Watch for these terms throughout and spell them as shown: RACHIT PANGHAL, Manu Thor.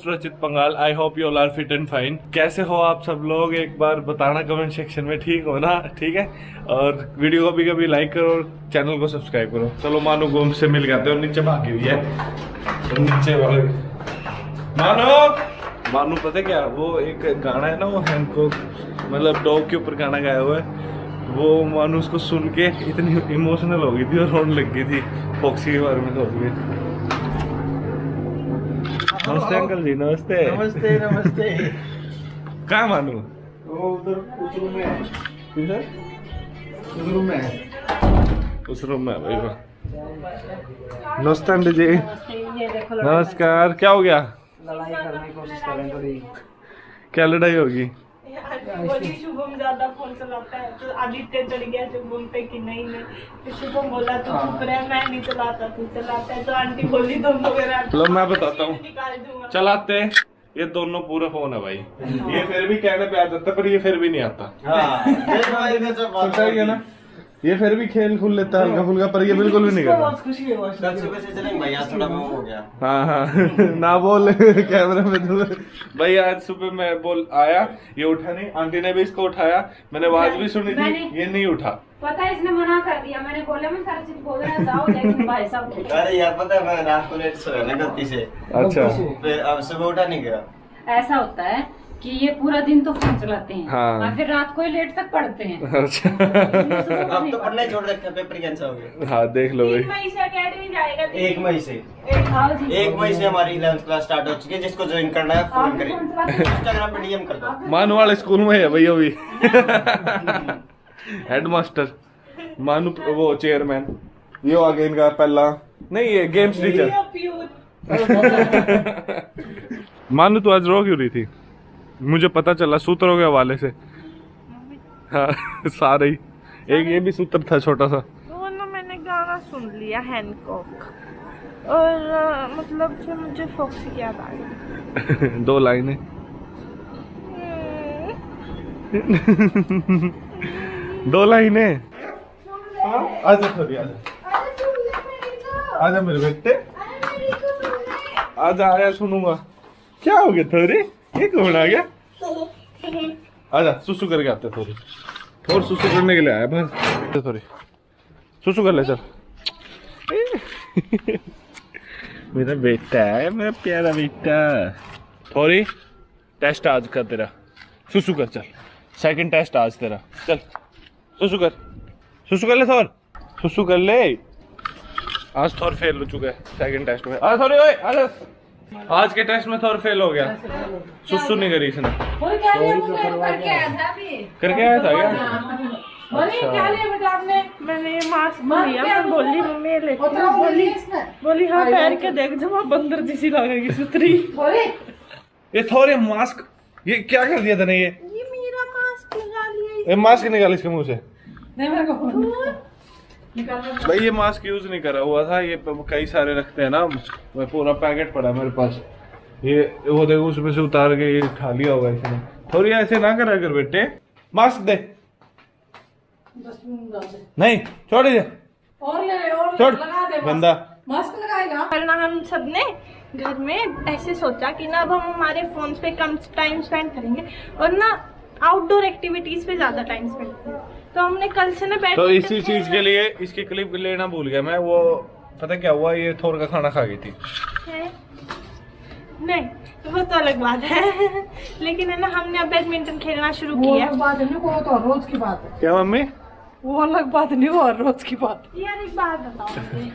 Host Rachit Pangal. I hope you all are fit and fine. कैसे हो आप सब लोग एक बार बताना कमेंट सेक्शन में, ठीक हो ना? ठीक है, और वीडियो को भी कभी लाइक करो और चैनल को सब्सक्राइब करो। चलो मानो गोम से मिल जाते हो। नीचे भागी हुई है तो नीचे मानो मानो पता क्या, वो एक गाना है ना, वो हैंकॉक मतलब डॉग के ऊपर गाना गाया हुआ है, वो मानो उसको सुन के इतनी इमोशनल हो गई थी और रोने लग गई थी। फॉक्सी के बारे में तो हो गई। नमस्ते अंकल जी, नमस्ते नमस्ते नमस्ते। कहाँ मानू? वो उधर में है। किधर? उस रूम में है, उस रूम में है भाई। वाह, नमस्ते अंकल जी, नमस्कार। क्या हो गया? लड़ाई करने की कोशिश कर रहे हैं। क्या लड़ाई होगी? शुभम ज्यादा फोन चलाता है तो आदित्य चढ़ गया शुभम पे कि नहीं नहीं। शुभम बोला तू चुप रह, मैं नहीं चलाता, तू चलाता है। तो आंटी बोली दोनों लो मैं बताता हूँ चलाते। ये दोनों पूरा फोन है भाई। ये फिर भी कहने पे आ जाता, पर ये फिर भी नहीं आता। हाँ। ना ये फिर भी खेल खुल लेता है हल्का फुल्का, पर ये बिल्कुल भी नहीं करता। हाँ हाँ ना बोल कैमरा में तो भाई। आज सुबह मैं बोल आया, ये उठा नहीं, आंटी ने भी इसको उठाया, मैंने आवाज भी सुनी थी, ये नहीं उठा। पता है इसने मना कर दिया, मैंने बोला मैं सारा चीज बोल रहा था, लेकिन भाई साहब अरे यार पता है मैं रात को लेट सोया ना गलती से। अच्छा, फिर अब सुबह उठा नहीं गया। ऐसा होता है कि ये पूरा दिन तो फोन चलाते हैं। हाँ। और फिर रात को ही लेट तक पढ़ते हैं। अच्छा। अब तो पढ़ना छोड़ रखा है, पेपर कैंसिल हो गया। हाँ देख लो भाई, 1 मई से अकेडमी जाएगा। 1 मई से 1 मई से हमारी 11th क्लास स्टार्ट हो चुकी है। जिसको ज्वाइन करना है फोन करें, इंस्टाग्राम पे डीएम कर दो। मानू वाले स्कूल में है भैया अभी, हेडमास्टर मानू, वो चेयरमैन, ये हो गया इनका पहला नहीं, ये गेम्स टीचर। मानू तू आज रो क्यों रही थी? मुझे पता चला, सूत्र हो गया वाले से। हाँ सारे ही, एक ये भी सूत्र था छोटा सा। तो मैंने गाना सुन लिया हैंकॉक, और मतलब जो मुझे फॉक्सी की याद आ गई। 2 लाइनें2 लाइनें। आजा थोड़ी, आजा आजा मेरे बेटे, आजा आया सुनूंगा। क्या हो गया थोड़ी? ये कौन आ गया? आजा सुसु करके आते। थोड़ी और सुसु करने के लिए आया बस। थोड़ी सुसु कर ले चल। मेरा बेटा है, मेरा प्यारा बेटा। थोड़ी टेस्ट आज का तेरा, सुसु कर चल। 2nd टेस्ट आज तेरा, चल सुसु कर। सुसु कर ले थोर, सुसु कर ले। आज थोर फेल हो चुका है 2nd टेस्ट में। आ थोड़ी ओए, आ आज के टेस्ट में थोड़ा फेल हो गया। सुसु नहीं करी इसने। करके आया था क्या? मैंने मास्क लिया, मैं बोली मम्मी ले, बोली हाँ पैर के देख जब बंदर जैसी लगेगी सुतरी। ये थोड़े मास्क, ये क्या कर दिया था ना? ये मेरा मास्क निकाल, ये मास्क निकाल इसके मुँह से। भाई ये मास्क यूज नहीं करा हुआ था, ये कई सारे रखते हैं ना, मैं पूरा पैकेट पड़ा मेरे पास। ये वो देखो उसमें से उतार के ये खा लिया होगा इसने। थोड़ी ऐसे ना करा कर बेटे, मास्क दे। नहीं छोड़ दे, और लगा दे बंदा मास्क लगाएगा। करना हम सबने घर में ऐसे सोचा कि ना अब हम हमारे फोन पे कम टाइम स्पेंड करेंगे और ना आउटडोर एक्टिविटीज पे ज्यादा टाइम स्पेंड करेंगे। तो हमने कल से ना तो इसी चीज के लिए इसकी क्लिप लेना भूल गया मैं। वो पता क्या हुआ, ये थोर का खाना खा गई थी। नहीं वो तो अलग बात है, लेकिन है ना हमने अब बैडमिंटन खेलना शुरू किया। बात नहीं, वो तो रोज की बात है। क्या मम्मी? वो अलग बात नहीं, वो रोज की बात। यार एक बात बताओ,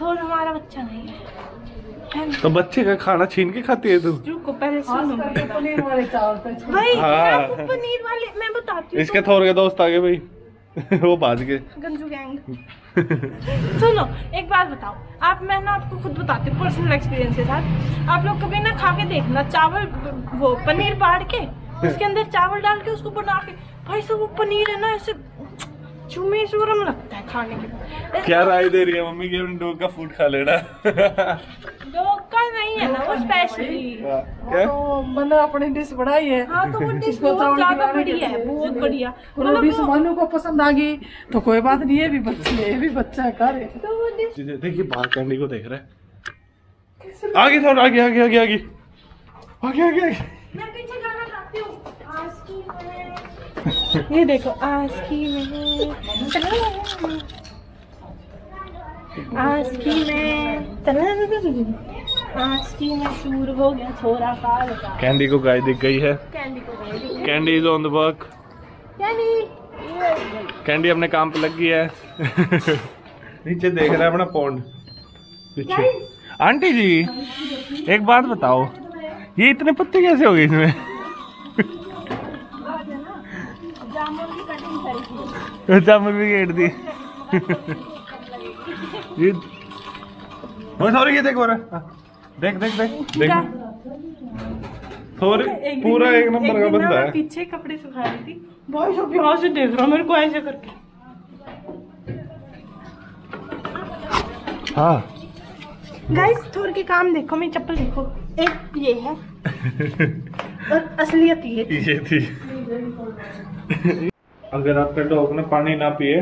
थोर हमारा बच्चा नहीं है तो बच्चे का खाना छीन के खाती है तू? रुको पहले सुनो। पनीर वाले चावल पे पनीर वाले, मैं बताती हूँ। इसके थोर के दोस्त आगे भाई वो बाज के गंजू गैंग। सुनो एक बात बताओ आप, मैं ना आपको खुद बताती हूँ पर्सनल एक्सपीरियंस के साथ। आप लोग कभी ना खा के देखना चावल, वो पनीर बाढ़ के उसके अंदर चावल डाल के उसको बना के, भाई साहब वो पनीर है ना ऐसे चूमे चूरम लगता है खाने के। क्या राय दे रही है मम्मी के डॉग का फूड खा लेना? डॉग का नहीं है ना वो स्पेशली, तो मैंने अपनी डिश बनाई है। हाँ तो वो डिश बहुत ज्यादा बढ़िया है, बहुत बढ़िया। वो डिश मानू को पसंद आ गई तो कोई बात नहीं, ये भी बच्चे, ये भी बच्चा कर। देखिए बाहर कैंडी को देख रहा है। आगे थोड़ा आगे आगे आगे आगे ओके ओके मैं पीछे जाना चाहती हूं। आज की में ये देखो, आज की में आज की मैं शूर हो गया थोड़ा काल। कैंडी को गाय दिख गई है। Candy is on the work. Candy अपने काम पे लगी है। नीचे देख रहा है अपना पॉन्ड। पीछे आंटी जी एक बात बताओ, ये इतने पत्ते कैसे हो गए इसमें? जामुन भी काट दी। ये सॉरी, ये देख देख देख देख देख सॉरी, पूरा एक नंबर का बंदा है। पीछे कपड़े सुखा रही थी, भाई सब यहाँ से देख रहा मेरे को ऐसे करके। हाँ गाइस, थोर के काम देखो, मेरी चप्पल देखो, एक ये है और असलियत ये थी। अगर आपका डॉग ना पानी ना पिए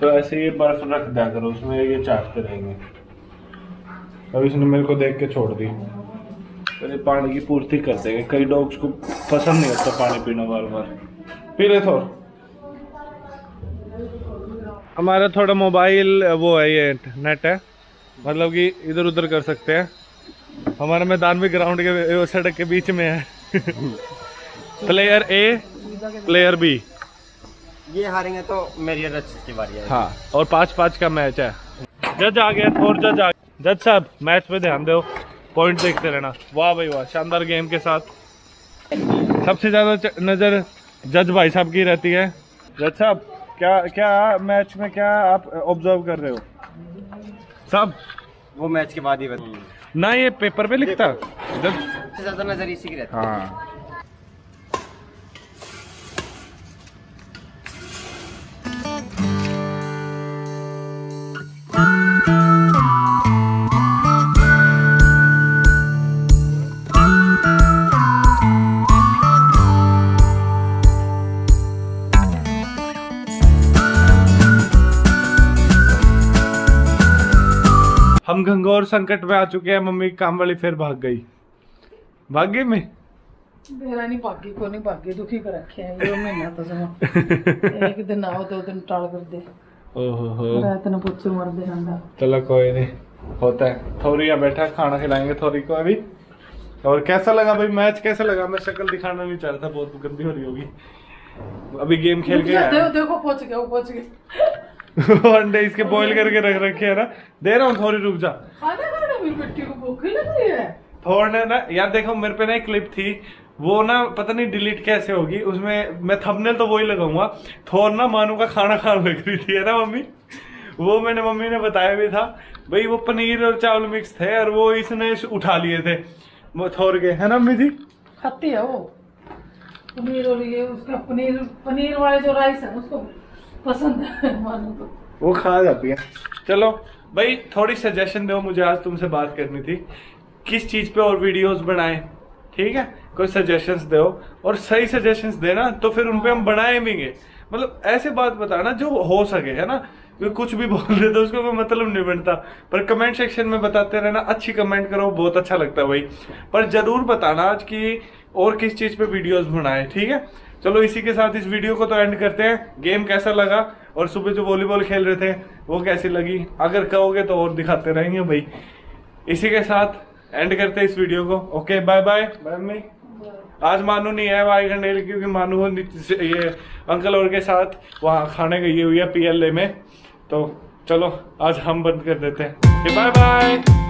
तो ऐसे ये बर्फ रख दिया करो, उसमें ये चाटते रहेंगे। अब इसने मेरे को देख के छोड़ दी, तो पानी की पूर्ति कर देंगे। कई डॉग्स को पसंद नहीं होता पानी पीना बार बार। पी ले थोर। हमारा थोड़ा मोबाइल वो है, ये नेट है, मतलब कि इधर उधर कर सकते हैं। हमारा मैदान भी ग्राउंड के सड़क के बीच में है। प्लेयर ए प्लेयर बी, ये हारेंगे तो मेरी रच की बारी है। हाँ, और 5-5 का मैच है। जज आ गया थोर, जज आ गया। जज साहब मैच पे ध्यान दो, पॉइंट देखते रहना। वाह भाई वाह, शानदार गेम के साथ। सबसे ज्यादा नजर जज भाई साहब की रहती है। जज साहब क्या मैच में क्या आप ऑब्जर्व कर रहे हो? सब वो मैच के बाद ही ना, ये पेपर पे लिखता, सबसे ज्यादा नजर इसी की रहती है। हाँ घंघोर संकट में आ चुके हैं। मम्मी काम वाली फिर भाग गई में नहीं भागी, को नहीं भागी, दुखी कर रखे हैं ये महीना तो समा। एक दिन आओ दो दिन टाल कर दे। ओहो रात ना पूछो मर दे रंदा। चलो कोई नहीं, होता है। थोरिया बैठा, खाना खिलाएंगे थोरी को अभी। और कैसा लगा भाई मैच, कैसा लगा? मैं शक्ल दिखाना नहीं चाह रहा था, बहुत गंदी हो रही होगी। अभी गेम खेल के देखो, पहुंच गए। अंडे इसके बॉईल करके रख रखे है ना, दे रहा हूँ। थोड़ी रुक जा, थोड़ी ना यार। देखो मेरे पे ना एक क्लिप थी, वो ना पता नहीं डिलीट कैसे होगी, उसमें मैं थंबनेल तो वही लगाऊंगा। थोर ना मानू का खाना खाने लग रही थी है ना मम्मी, वो मैंने मम्मी ने बताया भी था भाई। वो पनीर और चावल मिक्स थे और वो इसने उठा लिए थे थोर के, है ना मम्मी जी? खाती है वो पनीर, और ये उसका पनीर वाले जो राइस है उसको पसंद है मानू को, वो खा जाती है। चलो भाई, थोड़ी सजेशन दो मुझे, आज तुमसे बात करनी थी। किस चीज़ पे और वीडियोस बनाएं, ठीक है? कोई सजेशंस दो, और सही सजेशंस देना तो फिर उन पे हम बनाएंगे। मतलब ऐसे बात बताना जो हो सके, है ना? कुछ भी बोल देते तो उसको कोई मतलब नहीं बनता, पर कमेंट सेक्शन में बताते रहना। अच्छी कमेंट करो, बहुत अच्छा लगता है भाई। पर ज़रूर बताना आज कि और किस चीज़ पे वीडियोस बनाएं, ठीक है? चलो इसी के साथ इस वीडियो को तो एंड करते हैं। गेम कैसा लगा और सुबह जो वॉलीबॉल खेल रहे थे वो कैसी लगी? अगर कहोगे तो और दिखाते रहेंगे भाई। इसी के साथ एंड करते हैं इस वीडियो को। Okay bye bye. Bye mummy. आज मानू नहीं है भाई घंटे, क्योंकि मानू ये अंकल और के साथ वहाँ खाने गई हुई है PLA में। तो चलो आज हम बंद कर देते हैं। Bye bye.